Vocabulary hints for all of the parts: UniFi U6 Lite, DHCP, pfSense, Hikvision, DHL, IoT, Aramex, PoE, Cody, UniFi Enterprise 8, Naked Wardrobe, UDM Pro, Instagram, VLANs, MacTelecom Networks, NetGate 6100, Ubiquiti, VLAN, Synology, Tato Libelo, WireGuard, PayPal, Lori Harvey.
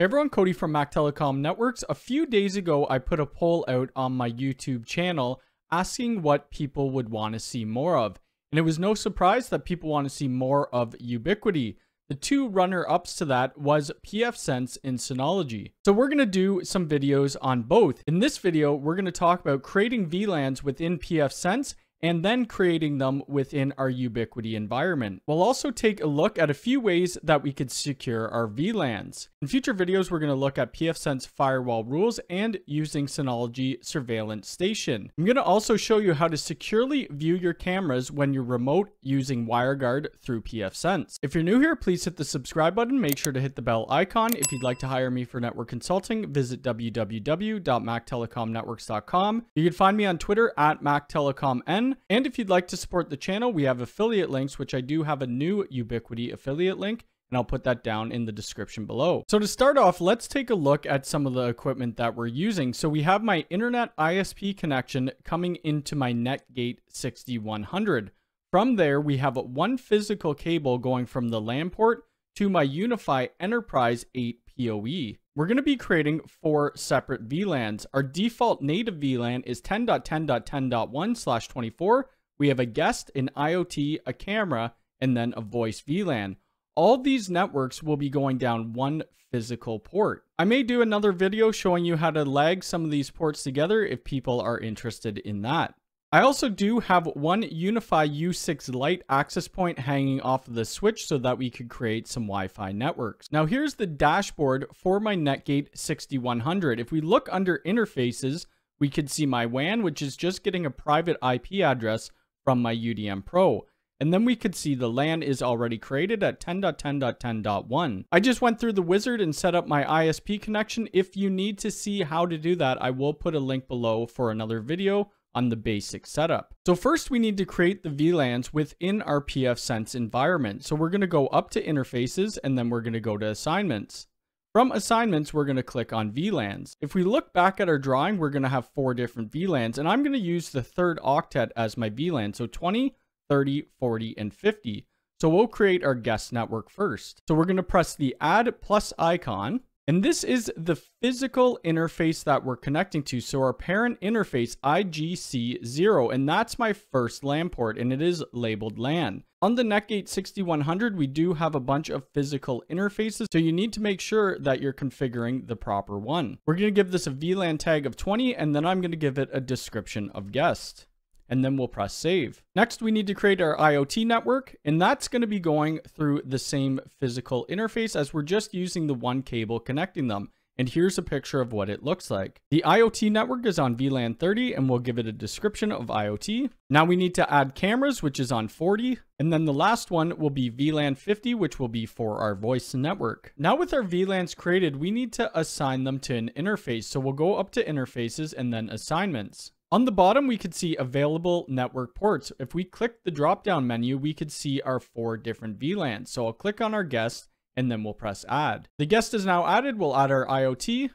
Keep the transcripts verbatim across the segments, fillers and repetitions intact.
Hey everyone, Cody from MacTelecom Networks. A few days ago, I put a poll out on my YouTube channel asking what people would want to see more of. And it was no surprise that people want to see more of Ubiquiti. The two runner-ups to that was pfSense and Synology. So we're going to do some videos on both. In this video, we're going to talk about creating V LANs within pfSense and then creating them within our Ubiquiti environment. We'll also take a look at a few ways that we could secure our V LANs. In future videos, we're gonna look at pfSense firewall rules and using Synology surveillance station. I'm gonna also show you how to securely view your cameras when you're remote using WireGuard through pfSense. If you're new here, please hit the subscribe button. Make sure to hit the bell icon. If you'd like to hire me for network consulting, visit w w w dot mac telecom networks dot com. You can find me on Twitter at mac telecom n. And if you'd like to support the channel, we have affiliate links, which I do have a new Ubiquiti affiliate link, and I'll put that down in the description below. So to start off, let's take a look at some of the equipment that we're using. So we have my internet I S P connection coming into my NetGate sixty-one hundred. From there, we have one physical cable going from the LAN port to my UniFi Enterprise eight P O E. We're going to be creating four separate V LANs. Our default native V LAN is ten dot ten dot ten dot one slash twenty-four. We have a guest, an IoT, a camera, and then a voice V LAN. All these networks will be going down one physical port. I may do another video showing you how to lag some of these ports together if people are interested in that. I also do have one UniFi U six Lite access point hanging off of the switch so that we could create some Wi-Fi networks. Now here's the dashboard for my NetGate sixty-one hundred. If we look under interfaces, we could see my W A N, which is just getting a private I P address from my U D M Pro. And then we could see the LAN is already created at ten dot ten dot ten dot one. I just went through the wizard and set up my I S P connection. If you need to see how to do that, I will put a link below for another video on the basic setup. So first we need to create the V LANs within our pfSense environment. So we're gonna go up to interfaces and then we're gonna go to assignments. From assignments, we're gonna click on V LANs. If we look back at our drawing, we're gonna have four different V LANs, and I'm gonna use the third octet as my V LAN. So twenty, thirty, forty, and fifty. So we'll create our guest network first. So we're gonna press the add plus icon. And this is the physical interface that we're connecting to. So our parent interface I G C zero, and that's my first LAN port, and it is labeled LAN. On the NetGate sixty-one hundred, we do have a bunch of physical interfaces, so you need to make sure that you're configuring the proper one. We're gonna give this a V LAN tag of twenty, and then I'm gonna give it a description of guest. And then we'll press save. Next, we need to create our IoT network, and that's going to be going through the same physical interface as we're just using the one cable connecting them. And here's a picture of what it looks like. The IoT network is on V LAN thirty, and we'll give it a description of IoT. Now we need to add cameras, which is on forty. And then the last one will be V LAN fifty, which will be for our voice network. Now with our V LANs created, we need to assign them to an interface. So we'll go up to interfaces and then assignments. On the bottom, we could see available network ports. If we click the drop-down menu, we could see our four different V LANs. So I'll click on our guest and then we'll press add. The guest is now added. We'll add our IoT,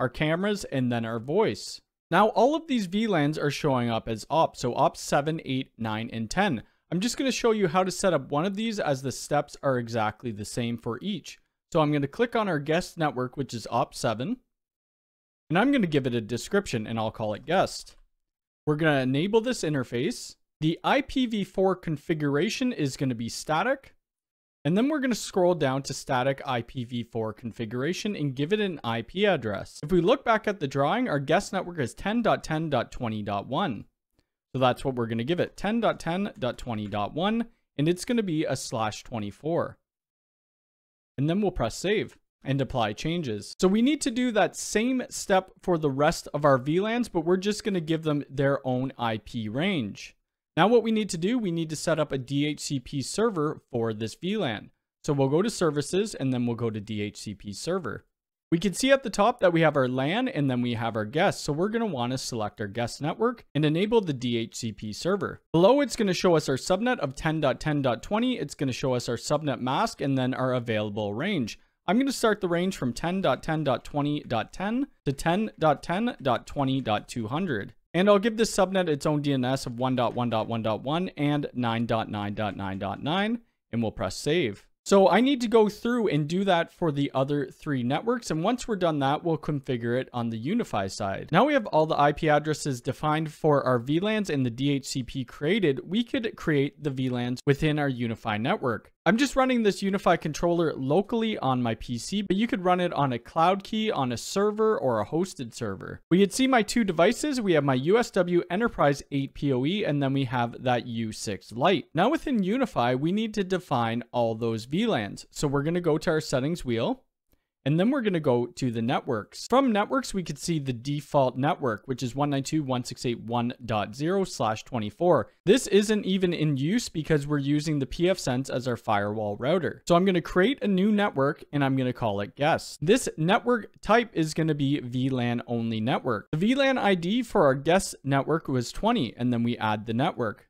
our cameras, and then our voice. Now all of these V LANs are showing up as ops. So ops seven, eight, nine, and ten. I'm just gonna show you how to set up one of these as the steps are exactly the same for each. So I'm gonna click on our guest network, which is ops seven. And I'm going to give it a description and I'll call it guest. We're going to enable this interface. The I P v four configuration is going to be static. And then we're going to scroll down to static I P v four configuration and give it an I P address. If we look back at the drawing, our guest network is ten dot ten dot twenty dot one. So that's what we're going to give it, ten dot ten dot twenty dot one. And it's going to be a slash twenty-four. And then we'll press save and apply changes. So we need to do that same step for the rest of our V LANs, but we're just gonna give them their own I P range. Now what we need to do, we need to set up a D H C P server for this V LAN. So we'll go to services and then we'll go to D H C P server. We can see at the top that we have our LAN and then we have our guest. So we're gonna wanna select our guest network and enable the D H C P server. Below, it's gonna show us our subnet of ten dot ten dot twenty. It's gonna show us our subnet mask and then our available range. I'm going to start the range from ten dot ten dot twenty dot ten to ten dot ten dot twenty dot two hundred. And I'll give this subnet its own D N S of one dot one dot one dot one and nine dot nine dot nine dot nine, and we'll press save. So I need to go through and do that for the other three networks. And once we're done that, we'll configure it on the UniFi side. Now we have all the I P addresses defined for our V LANs and the D H C P created. We could create the V LANs within our UniFi network. I'm just running this UniFi controller locally on my P C, but you could run it on a cloud key, on a server, or a hosted server. We could see my two devices. We have my U S W Enterprise eight P O E, and then we have that U six Lite. Now within UniFi, we need to define all those V LANs. So we're going to go to our settings wheel, and then we're going to go to the networks. From networks, we could see the default network, which is one ninety-two dot one sixty-eight dot one dot zero slash twenty-four. This isn't even in use because we're using the pfSense as our firewall router. So I'm going to create a new network, and I'm going to call it guest. This network type is going to be V LAN only network. The V LAN I D for our guest network was twenty, and then we add the network.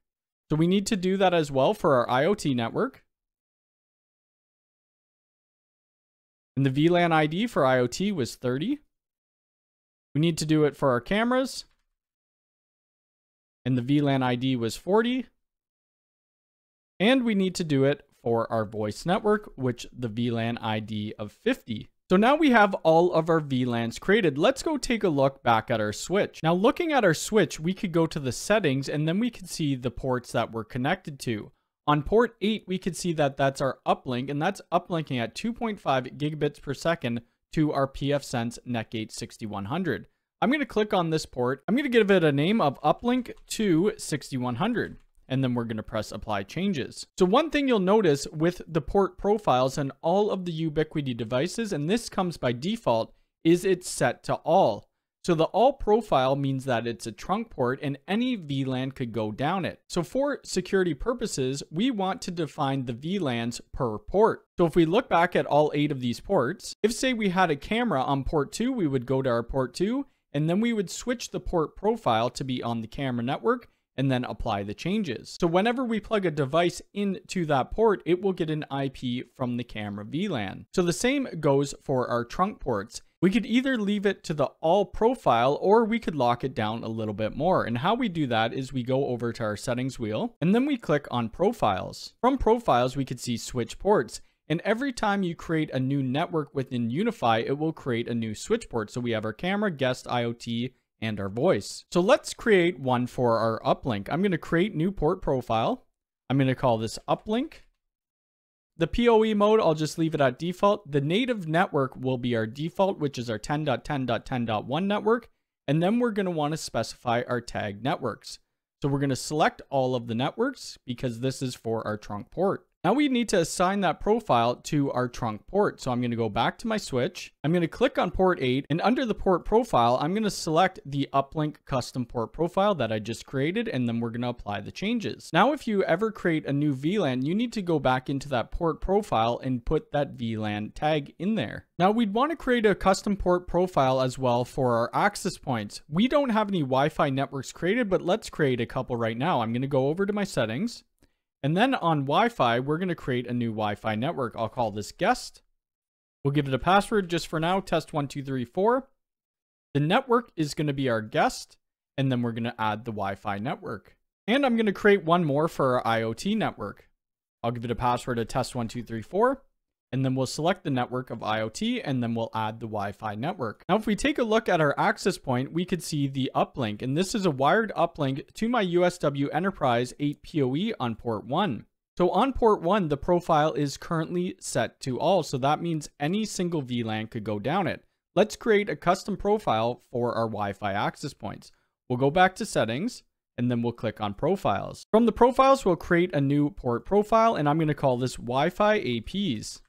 So we need to do that as well for our IoT network. And the V LAN I D for IoT was thirty. We need to do it for our cameras. And the V LAN I D was forty. And we need to do it for our voice network, which the V LAN I D of fifty. So now we have all of our V LANs created. Let's go take a look back at our switch. Now looking at our switch, we could go to the settings and then we can see the ports that we're connected to. On port eight, we can see that that's our uplink, and that's uplinking at two point five gigabits per second to our pfSense NetGate sixty-one hundred. I'm going to click on this port. I'm going to give it a name of uplink to sixty-one hundred, and then we're going to press apply changes. So one thing you'll notice with the port profiles and all of the Ubiquiti devices, and this comes by default, is it's set to all. So the all profile means that it's a trunk port and any V LAN could go down it. So for security purposes, we want to define the V LANs per port. So if we look back at all eight of these ports, if say we had a camera on port two, we would go to our port two, and then we would switch the port profile to be on the camera network and then apply the changes. So whenever we plug a device into that port, it will get an I P from the camera V LAN. So the same goes for our trunk ports. We could either leave it to the all profile or we could lock it down a little bit more. And how we do that is we go over to our settings wheel and then we click on profiles. From profiles, we could see switch ports. And every time you create a new network within UniFi, it will create a new switch port. So we have our camera, guest, IoT, and our voice. So let's create one for our uplink. I'm going to create new port profile. I'm going to call this uplink. The P O E mode, I'll just leave it at default. The native network will be our default, which is our ten dot ten dot ten dot one network. And then we're going to want to specify our tag networks. So we're going to select all of the networks because this is for our trunk port. Now we need to assign that profile to our trunk port. So I'm going to go back to my switch. I'm going to click on port eight, and under the port profile, I'm going to select the uplink custom port profile that I just created, and then we're going to apply the changes. Now, if you ever create a new V LAN, you need to go back into that port profile and put that V LAN tag in there. Now we'd want to create a custom port profile as well for our access points. We don't have any Wi-Fi networks created, but let's create a couple right now. I'm going to go over to my settings. And then on Wi-Fi, we're going to create a new Wi-Fi network. I'll call this guest. We'll give it a password just for now, test one two three four. The network is going to be our guest, and then we're going to add the Wi-Fi network. And I'm going to create one more for our IoT network. I'll give it a password of test one two three four, and then we'll select the network of IoT, and then we'll add the Wi-Fi network. Now, if we take a look at our access point, we could see the uplink, and this is a wired uplink to my U S W Enterprise eight P O E on port one. So on port one, the profile is currently set to all, so that means any single V LAN could go down it. Let's create a custom profile for our Wi-Fi access points. We'll go back to settings, and then we'll click on profiles. From the profiles, we'll create a new port profile, and I'm going to call this Wi-Fi A Ps.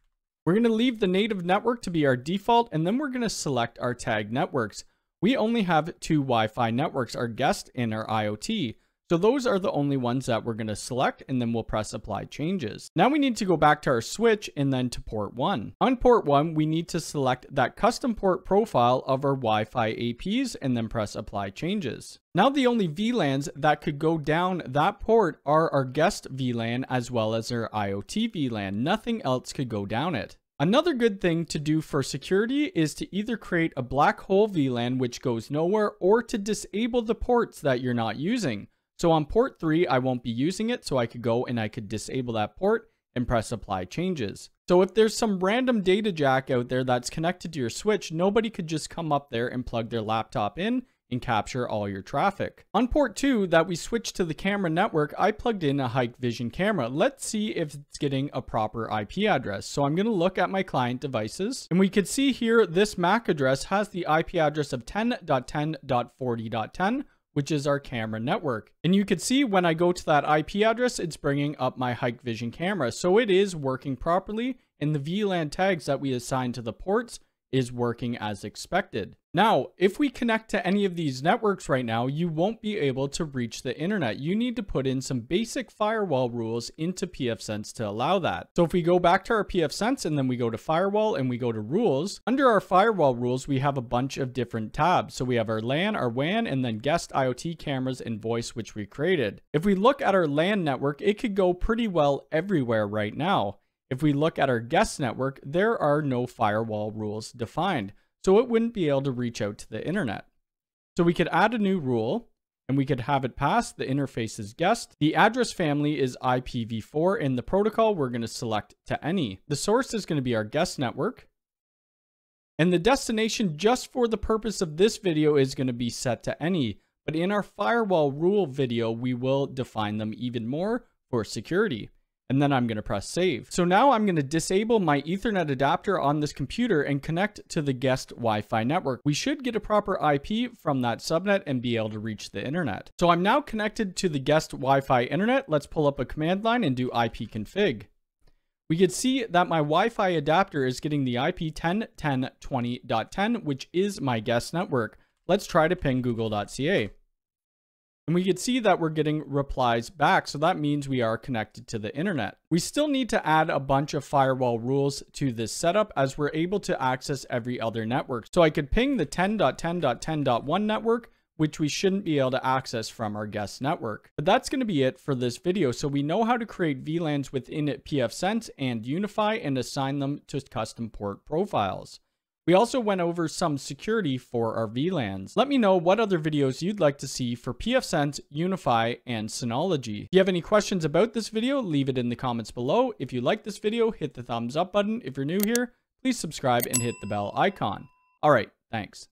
We're going to leave the native network to be our default, and then we're going to select our tag networks. We only have two Wi-Fi networks, our guest and our IoT. So those are the only ones that we're going to select, and then we'll press apply changes. Now we need to go back to our switch and then to port one. On port one, we need to select that custom port profile of our Wi-Fi A Ps and then press apply changes. Now the only V LANs that could go down that port are our guest V LAN as well as our IoT V LAN. Nothing else could go down it. Another good thing to do for security is to either create a black hole V LAN which goes nowhere or to disable the ports that you're not using. So on port three, I won't be using it, so I could go and I could disable that port and press apply changes. So if there's some random data jack out there that's connected to your switch, nobody could just come up there and plug their laptop in and capture all your traffic. On port two that we switched to the camera network, I plugged in a Hikvision camera. Let's see if it's getting a proper I P address. So I'm gonna look at my client devices, and we could see here this MAC address has the I P address of ten dot ten dot forty dot ten, which is our camera network. And you could see when I go to that I P address, it's bringing up my Hikvision camera. So it is working properly, and the V LAN tags that we assigned to the ports is working as expected. Now, if we connect to any of these networks right now, you won't be able to reach the internet. You need to put in some basic firewall rules into pfSense to allow that. So if we go back to our pfSense and then we go to firewall and we go to rules, under our firewall rules, we have a bunch of different tabs. So we have our LAN, our WAN, and then guest, IoT, cameras, and voice, which we created. If we look at our LAN network, it could go pretty well everywhere right now. If we look at our guest network, there are no firewall rules defined, so it wouldn't be able to reach out to the internet. So we could add a new rule, and we could have it pass the interface is guest. The address family is I P v four, and the protocol we're going to select to any. The source is going to be our guest network, and the destination, just for the purpose of this video, is going to be set to any. But in our firewall rule video, we will define them even more for security. And then I'm going to press save. So now I'm going to disable my Ethernet adapter on this computer and connect to the guest Wi-Fi network. We should get a proper I P from that subnet and be able to reach the internet. So I'm now connected to the guest Wi-Fi internet. Let's pull up a command line and do I P config. We could see that my Wi-Fi adapter is getting the I P ten dot ten dot twenty dot ten, which is my guest network. Let's try to ping google dot c a. And we could see that we're getting replies back, so that means we are connected to the internet. We still need to add a bunch of firewall rules to this setup, as we're able to access every other network. So I could ping the ten dot ten dot ten dot one network, which we shouldn't be able to access from our guest network. But that's going to be it for this video. So we know how to create V LANs within pfSense and UniFi and assign them to custom port profiles. We also went over some security for our V LANs. Let me know what other videos you'd like to see for pfSense, UniFi, and Synology. If you have any questions about this video, leave it in the comments below. If you like this video, hit the thumbs up button. If you're new here, please subscribe and hit the bell icon. All right, thanks.